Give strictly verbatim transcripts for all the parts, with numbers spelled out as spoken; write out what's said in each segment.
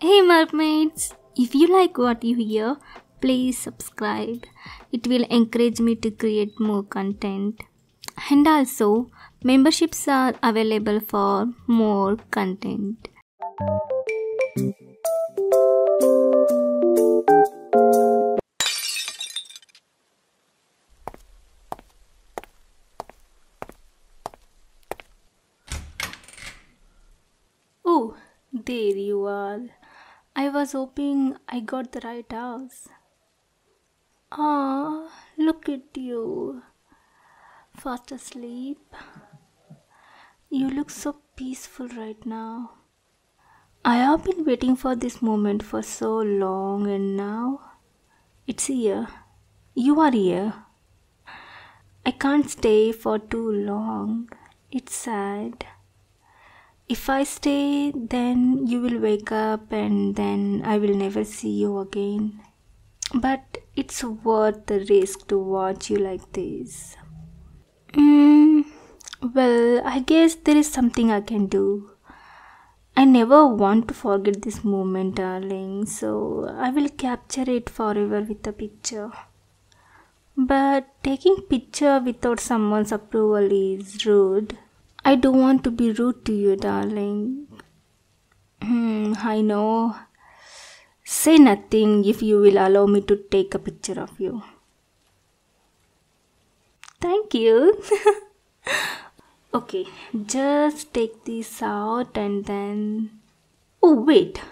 Hey mermaids, if you like what you hear, please subscribe. It will encourage me to create more content. And also, memberships are available for more content. Oh, there you are. I was hoping I got the right house. Ah, look at you. Fast asleep. You look so peaceful right now. I have been waiting for this moment for so long, and now it's here. You are here. I can't stay for too long. It's sad. If I stay, then you will wake up and then I will never see you again. But it's worth the risk to watch you like this. Mm, well, I guess there is something I can do. I never want to forget this moment, darling, so I will capture it forever with a picture. But taking picture without someone's approval is rude. I don't want to be rude to you, darling. Hmm, I know. Say nothing if you will allow me to take a picture of you. Thank you. Okay, just take this out and then... Oh, wait.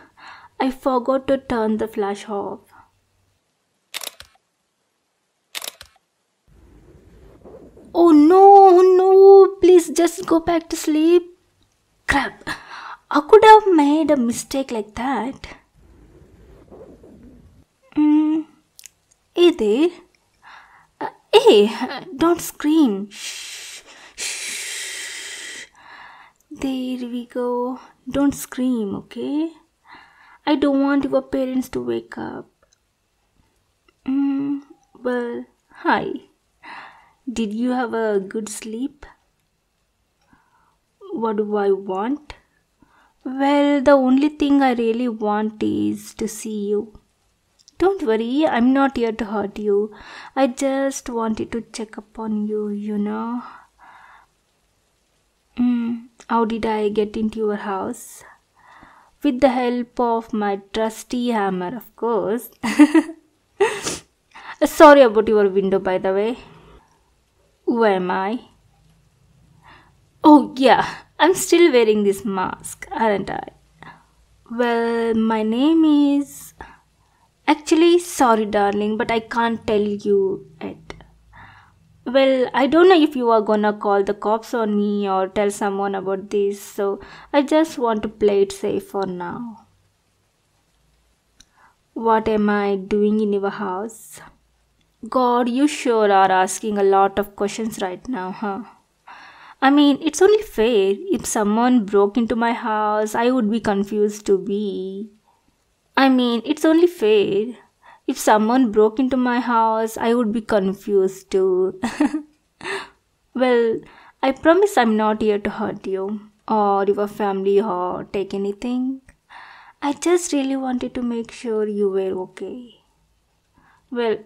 I forgot to turn the flash off. Oh no, no, please just go back to sleep. Crap, I could have made a mistake like that. Mm. Hey there. Uh, hey, don't scream. Shh, shh. There we go. Don't scream, okay? I don't want your parents to wake up. Mm, well, hi. Did you have a good sleep? What do I want? Well, the only thing I really want is to see you. Don't worry, I'm not here to hurt you. I just wanted to check upon you, you know. Mm, how did I get into your house? With the help of my trusty hammer, of course. Sorry about your window, by the way. Who am I? Oh yeah, I'm still wearing this mask, aren't I? Well, my name is... Actually, sorry darling, but I can't tell you it. Well, I don't know if you are gonna call the cops on me or tell someone about this, so I just want to play it safe for now. What am I doing in your house? God, you sure are asking a lot of questions right now, huh? I mean, it's only fair. If someone broke into my house, I would be confused to be. I mean, it's only fair. If someone broke into my house, I would be confused too. Well, I promise I'm not here to hurt you or your family or take anything. I just really wanted to make sure you were okay. Well,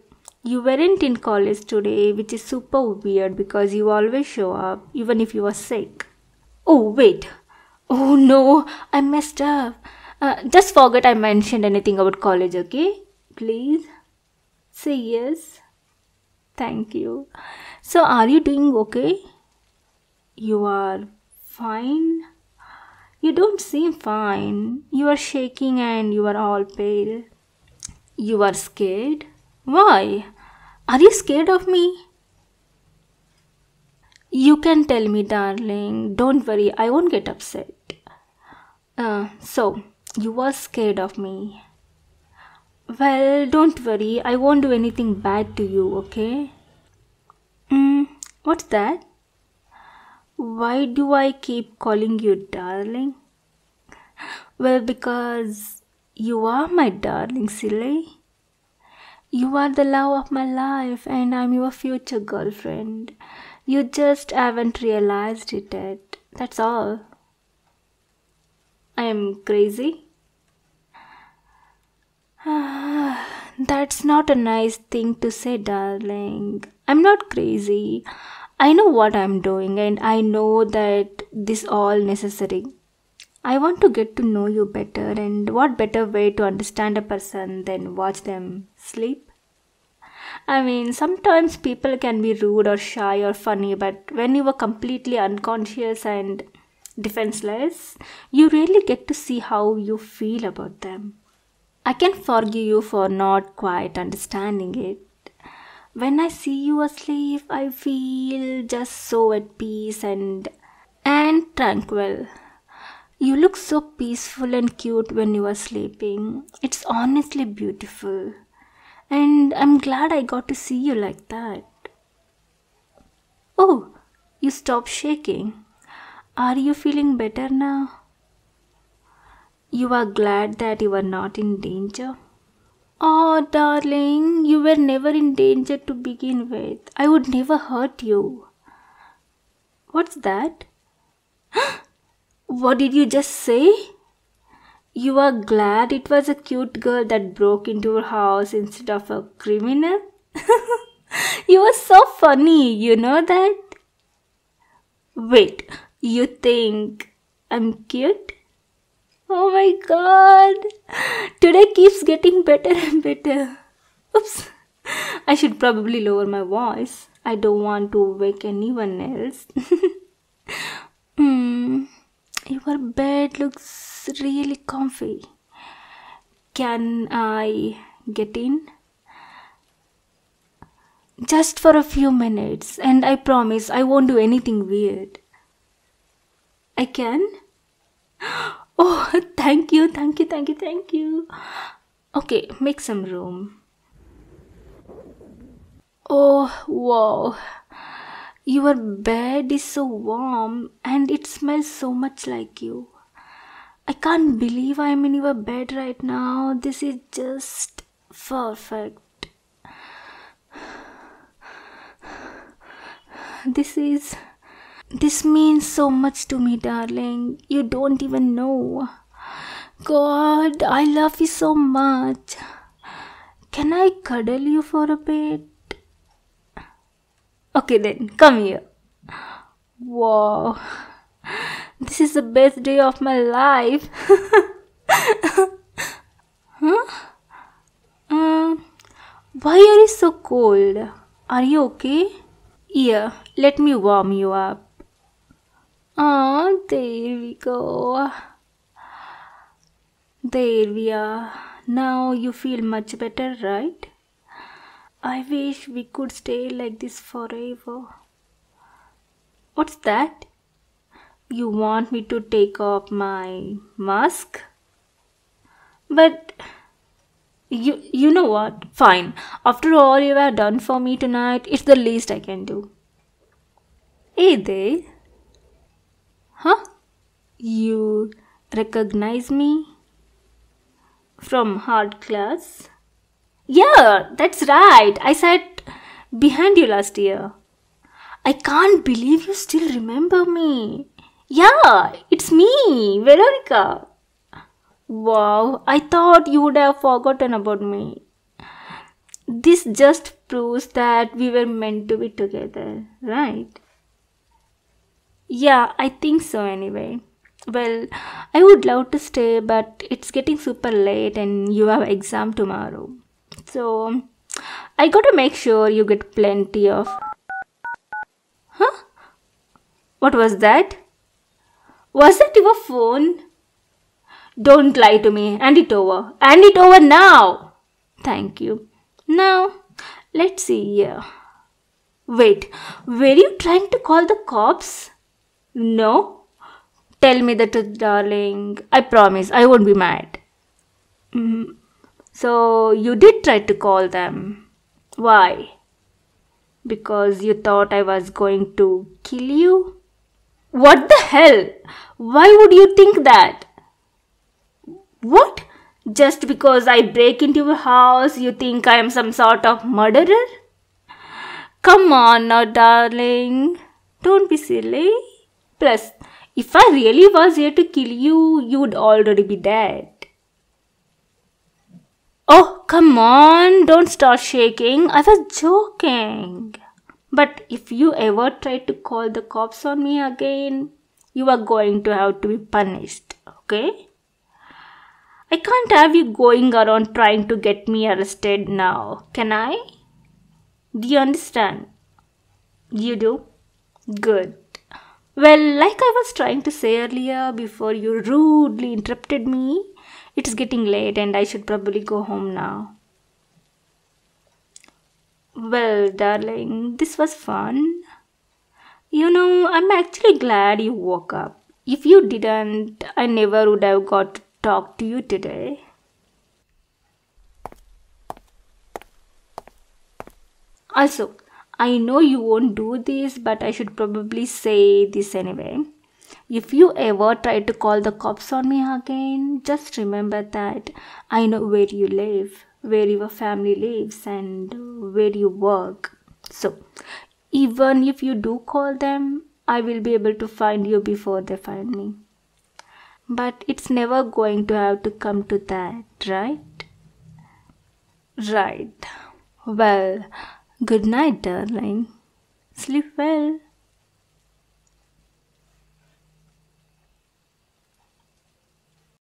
you weren't in college today, which is super weird because you always show up, even if you are sick. Oh, wait. Oh no, I messed up. Uh, just forget I mentioned anything about college, okay? Please? Say yes. Thank you. So, are you doing okay? You are fine? You don't seem fine. You are shaking and you are all pale. You are scared? Why? Are you scared of me? You can tell me, darling. Don't worry, I won't get upset. Uh, so, you were scared of me. Well, don't worry, I won't do anything bad to you, okay? Mm, what's that? Why do I keep calling you darling? Well, because you are my darling, silly. You are the love of my life and I'm your future girlfriend. You just haven't realized it yet. That's all. I am crazy. That's not a nice thing to say, darling. I'm not crazy. I know what I'm doing and I know that this all necessary. I want to get to know you better, and what better way to understand a person than watch them sleep? I mean, sometimes people can be rude or shy or funny, but when you are completely unconscious and defenseless, you really get to see how you feel about them. I can forgive you for not quite understanding it. When I see you asleep, I feel just so at peace and, and tranquil. You look so peaceful and cute when you are sleeping. It's honestly beautiful. And I'm glad I got to see you like that. Oh, you stopped shaking. Are you feeling better now? You are glad that you are not in danger? Oh, darling, you were never in danger to begin with. I would never hurt you. What's that? What did you just say? You are glad it was a cute girl that broke into your house instead of a criminal? You were so funny, you know that? Wait, you think I'm cute? Oh my god, today keeps getting better and better. Oops, I should probably lower my voice. I don't want to wake anyone else. Hmm, your bed looks really comfy. Can I get in? Just for a few minutes, and I promise I won't do anything weird. I can? Oh, thank you, thank you, thank you, thank you. Okay, make some room. Oh, wow. Your bed is so warm and it smells so much like you. I can't believe I'm in your bed right now. This is just perfect. This is... This means so much to me, darling. You don't even know. God, I love you so much. Can I cuddle you for a bit? Okay then, come here. Wow. This is the best day of my life. Huh? Um, why are you so cold? Are you okay? Here, let me warm you up. Oh, there we go. There we are. Now you feel much better, right? I wish we could stay like this forever. What's that? You want me to take off my mask? But you you know what? Fine. After all you have done for me tonight, it's the least I can do. Hey there. Huh? You recognize me? From hard class? Yeah, that's right. I sat behind you last year. I can't believe you still remember me. Yeah, it's me, Veronica. Wow, I thought you would have forgotten about me. This just proves that we were meant to be together, right? Yeah, I think so anyway. Well, I would love to stay, but it's getting super late and you have exam tomorrow. So, I gotta make sure you get plenty of... Huh? What was that? Was that your phone? Don't lie to me. Hand it over. Hand it over now. Thank you. Now, let's see here. Wait, were you trying to call the cops? No? Tell me the truth, darling. I promise I won't be mad. Mm. So, you did try to call them. Why? Because you thought I was going to kill you? What the hell? Why would you think that? What? Just because I break into your house, you think I am some sort of murderer? Come on now, darling. Don't be silly. Plus, if I really was here to kill you, you would already be dead. Oh, Come on, don't start shaking. I was joking. But if you ever try to call the cops on me again, you are going to have to be punished, okay? I can't have you going around trying to get me arrested now, can I? Do you understand? You do? Good. Well, like I was trying to say earlier before you rudely interrupted me, it's getting late and I should probably go home now. Well, darling, this was fun. You know, I'm actually glad you woke up. If you didn't, I never would have got to talk to you today. Also, I know you won't do this, but I should probably say this anyway. If you ever try to call the cops on me again, just remember that I know where you live, where your family lives, and where you work. So, even if you do call them, I will be able to find you before they find me. But it's never going to have to come to that, right? Right. Well, good night, darling. Sleep well.